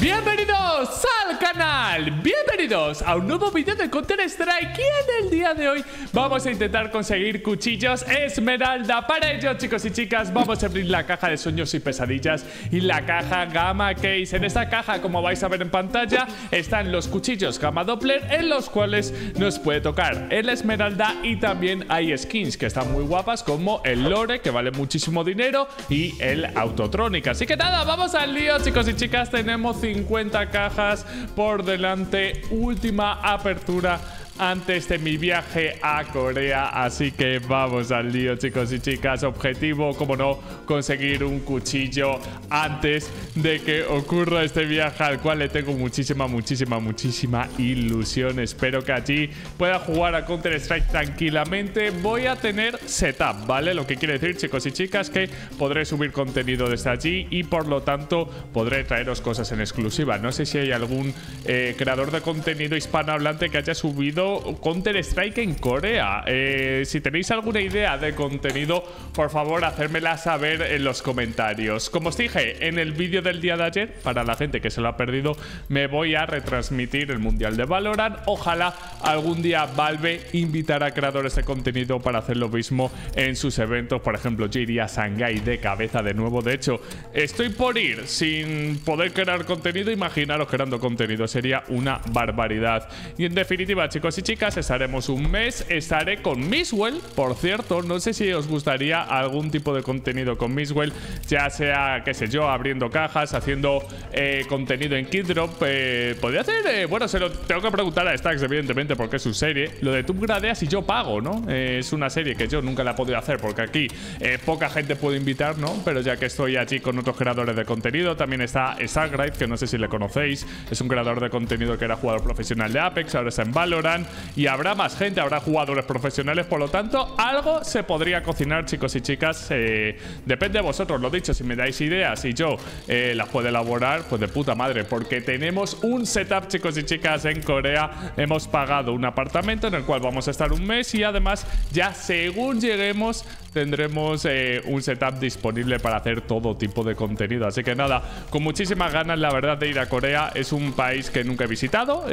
Bienvenidos al canal, bienvenidos a un nuevo vídeo de Counter Strike. Y en el día de hoy vamos a intentar conseguir cuchillos Esmeralda. Para ello, chicos y chicas, vamos a abrir la caja de sueños y pesadillas y la caja Gamma Case. En esta caja, como vais a ver en pantalla, están los cuchillos Gamma Doppler, en los cuales nos puede tocar el Esmeralda. Y también hay skins que están muy guapas, como el Lore, que vale muchísimo dinero, y el Autotronic. Así que nada, vamos al lío, chicos y chicas. Tenemos 50 cajas por delante, última apertura antes de mi viaje a Corea. Así que vamos al lío, chicos y chicas. Objetivo, como no, conseguir un cuchillo antes de que ocurra este viaje, al cual le tengo muchísima ilusión. Espero que allí pueda jugar a Counter Strike tranquilamente. Voy a tener setup, ¿vale? Lo que quiere decir, chicos y chicas, que podré subir contenido desde allí y por lo tanto podré traeros cosas en exclusiva. No sé si hay algún creador de contenido hispanohablante que haya subido Counter Strike en Corea. Si tenéis alguna idea de contenido, por favor, hacérmela saber en los comentarios. Como os dije en el vídeo del día de ayer, para la gente que se lo ha perdido, me voy a retransmitir el mundial de Valorant. Ojalá algún día Valve invitara a creadores de contenido para hacer lo mismo en sus eventos. Por ejemplo, yo iría a Shanghai de cabeza de nuevo. De hecho, estoy por ir sin poder crear contenido. Imaginaros creando contenido, sería una barbaridad. Y en definitiva, chicos y chicas, estaremos un mes. Estaré con Miswell, por cierto. No sé si os gustaría algún tipo de contenido con Miswell, ya sea, qué sé yo, abriendo cajas, haciendo contenido en KidDrop. Podría hacer, bueno, se lo tengo que preguntar a Stax, evidentemente, porque es su serie. Lo de tú gradeas y yo pago, ¿no? Es una serie que yo nunca la he podido hacer porque aquí poca gente puede invitar, ¿no? Pero ya que estoy allí con otros creadores de contenido, también está Sagride, que no sé si le conocéis. Es un creador de contenido que era jugador profesional de Apex, ahora está en Valorant. Y habrá más gente, habrá jugadores profesionales. Por lo tanto, algo se podría cocinar, chicos y chicas. Depende de vosotros, lo dicho, si me dais ideas y yo las puedo elaborar, pues de puta madre, porque tenemos un setup, chicos y chicas, en Corea. Hemos pagado un apartamento en el cual vamos a estar un mes. Y además, ya según lleguemos, tendremos un setup disponible para hacer todo tipo de contenido. Así que nada, con muchísimas ganas, la verdad, de ir a Corea. Es un país que nunca he visitado.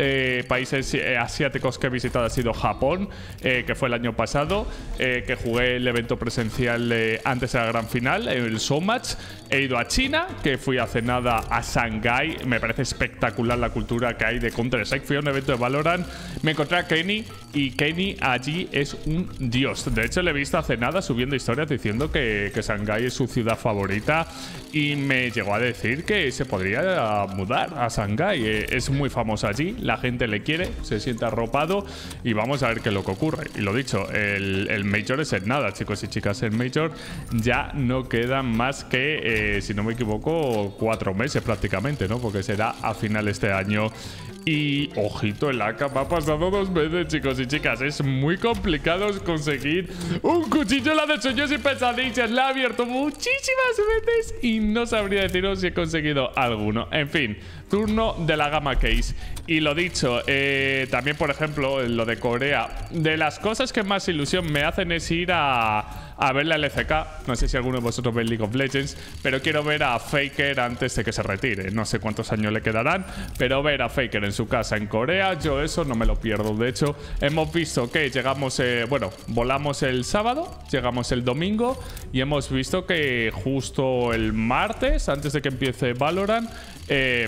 Países asiáticos que he visitado ha sido Japón, que fue el año pasado, que jugué el evento presencial antes de la gran final, el Showmatch. He ido a China, que fui hace nada a Shanghái. Me parece espectacular la cultura que hay de Counter Strike. Fui a un evento de Valorant, me encontré a Kenny, y Kenny allí es un dios. De hecho, le he visto hace nada subiendo historias diciendo que Shanghái es su ciudad favorita, y me llegó a decir que se podría mudar a Shanghái. Es muy famoso allí, la gente le quiere, se siente arropado. Y vamos a ver qué es lo que ocurre. Y lo dicho, el Major es en nada, chicos y chicas. El Major ya no quedan más que, si no me equivoco, 4 meses prácticamente, ¿no? Porque será a final este año. Y ojito, el AK me ha pasado 2 veces, chicos y chicas. Es muy complicado conseguir un cuchillo en la de sueños y pesadillas. La he abierto muchísimas veces y no sabría deciros si he conseguido alguno. En fin, turno de la Gamma Case. Y lo dicho, también, por ejemplo, lo de Corea, de las cosas que más ilusión me hacen es ir a ver la LCK. No sé si alguno de vosotros ve League of Legends, pero quiero ver a Faker antes de que se retire. No sé cuántos años le quedarán, pero ver a Faker en su casa en Corea, yo eso no me lo pierdo. De hecho, hemos visto que llegamos, bueno, volamos el sábado, llegamos el domingo, y hemos visto que justo el martes, antes de que empiece Valorant,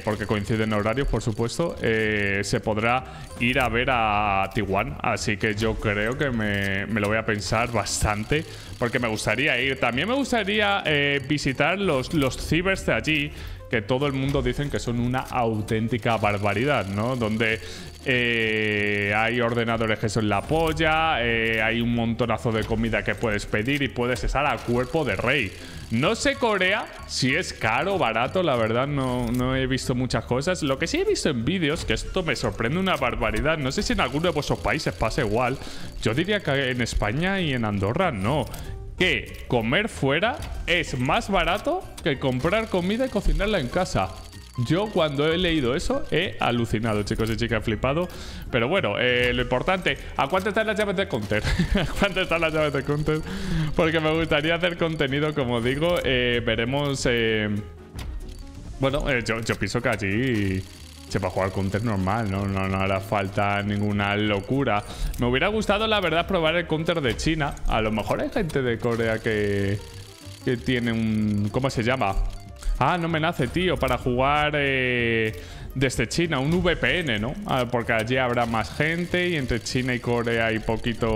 porque coinciden horarios, por supuesto, se podrá ir a ver a Taiwán. Así que yo creo que me lo voy a pensar bastante, porque me gustaría ir. También me gustaría visitar los cibers de allí, que todo el mundo dicen que son una auténtica barbaridad, ¿no? Donde hay ordenadores que son la polla, hay un montonazo de comida que puedes pedir y puedes estar a cuerpo de rey. No sé Corea si es caro o barato, la verdad no he visto muchas cosas. Lo que sí he visto en vídeos, que esto me sorprende una barbaridad, no sé si en alguno de vuestros países pasa igual, yo diría que en España y en Andorra no, que comer fuera es más barato que comprar comida y cocinarla en casa. Yo cuando he leído eso he alucinado, chicos y chicas, he flipado. Pero bueno, lo importante, ¿a cuánto están las llaves de Counter? ¿A cuánto están las llaves de Counter? Porque me gustaría hacer contenido, como digo. Veremos Bueno, yo pienso que allí se va a jugar Counter normal, no hará falta ninguna locura. Me hubiera gustado, la verdad, probar el Counter de China. A lo mejor hay gente de Corea que tiene un... ¿Cómo se llama? Ah, no me nace, tío, para jugar desde China, un VPN, ¿no? Ah, porque allí habrá más gente y entre China y Corea hay poquita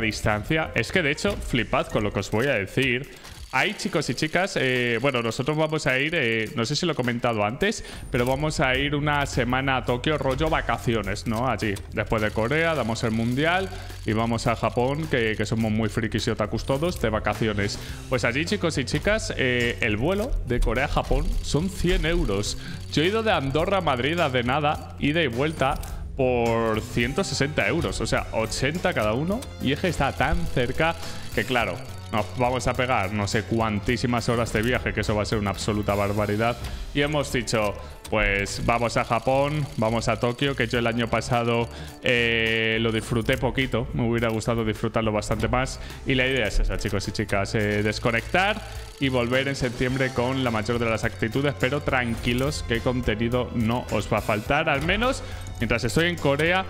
distancia. Es que, de hecho, flipad con lo que os voy a decir. Hay chicos y chicas, bueno, nosotros vamos a ir, no sé si lo he comentado antes, pero vamos a ir una semana a Tokio, rollo vacaciones, ¿no? Allí, después de Corea, damos el mundial y vamos a Japón, que somos muy frikis y otakus todos, de vacaciones. Pues allí, chicos y chicas, el vuelo de Corea a Japón son 100 euros. Yo he ido de Andorra a Madrid hace nada, ida y vuelta, por 160 euros, o sea, 80 cada uno, y es que está tan cerca que, claro, nos vamos a pegar no sé cuantísimas horas de viaje, que eso va a ser una absoluta barbaridad. Y hemos dicho, pues vamos a Japón, vamos a Tokio, que yo el año pasado lo disfruté poquito, me hubiera gustado disfrutarlo bastante más. Y la idea es esa, chicos y chicas, desconectar y volver en septiembre con la mayor de las actitudes, pero tranquilos, que contenido no os va a faltar, al menos mientras estoy en Corea.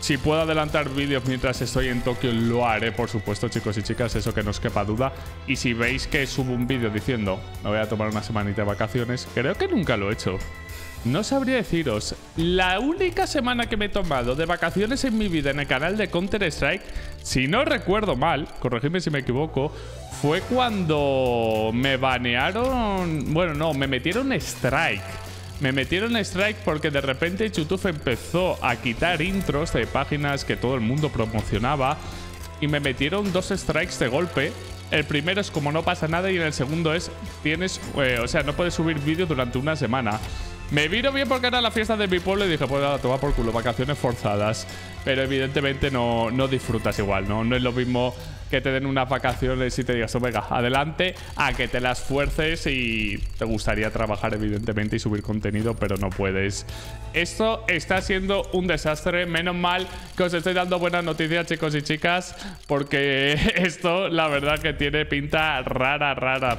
Si puedo adelantar vídeos mientras estoy en Tokio, lo haré, por supuesto, chicos y chicas, eso que no os quepa duda. Y si veis que subo un vídeo diciendo, me voy a tomar una semanita de vacaciones, creo que nunca lo he hecho. No sabría deciros, la única semana que me he tomado de vacaciones en mi vida en el canal de Counter Strike, si no recuerdo mal, corregidme si me equivoco, fue cuando me banearon, bueno, no, me metieron strike. Me metieron strike porque de repente YouTube empezó a quitar intros de páginas que todo el mundo promocionaba y me metieron 2 strikes de golpe. El primero es como no pasa nada y en el segundo es tienes, o sea, no puedes subir vídeo durante una semana. Me vino bien porque era la fiesta de mi pueblo y dije, pues nada, toma por culo, vacaciones forzadas. Pero evidentemente no disfrutas igual, ¿no? No es lo mismo que te den unas vacaciones y te digas, oh, venga, adelante, a que te las fuerces y te gustaría trabajar, evidentemente, y subir contenido, pero no puedes. Esto está siendo un desastre. Menos mal que os estoy dando buenas noticias, chicos y chicas, porque esto, la verdad, que tiene pinta rara.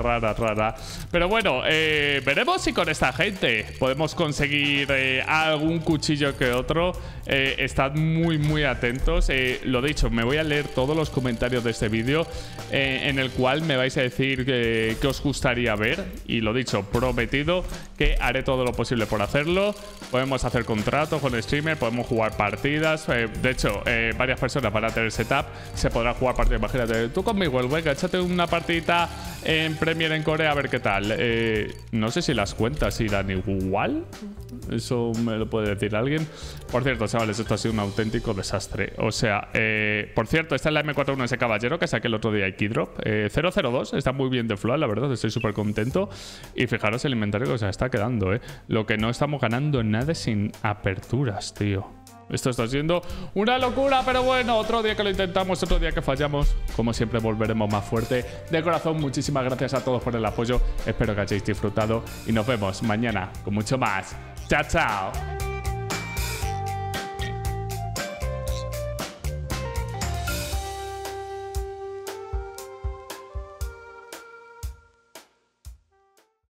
Pero bueno, veremos si con esta gente podemos conseguir algún cuchillo que otro. Estad muy atentos. Lo dicho, me voy a leer todos los comentarios de este vídeo, en el cual me vais a decir qué os gustaría ver. Y lo dicho, prometido que haré todo lo posible por hacerlo. Podemos hacer contratos con streamer, podemos jugar partidas. De hecho, varias personas van a tener setup, se podrá jugar partidas. Imagínate, tú conmigo, el güey, échate una partidita en Premier en Corea a ver qué tal. No sé si las cuentas irán igual. Eso me lo puede decir alguien. Por cierto, chavales, esto ha sido un auténtico desastre. O sea, por cierto, esta es la M41, ese caballero que saqué el otro día de Keydrop. 002, está muy bien de flow, la verdad, estoy súper contento. Y fijaros el inventario que se está quedando, ¿eh? Lo que no estamos ganando nada sin aperturas, tío. Esto está siendo una locura, pero bueno, otro día que lo intentamos, otro día que fallamos, como siempre volveremos más fuerte. De corazón, muchísimas gracias a todos por el apoyo. Espero que hayáis disfrutado y nos vemos mañana con mucho más. ¡Chao, chao!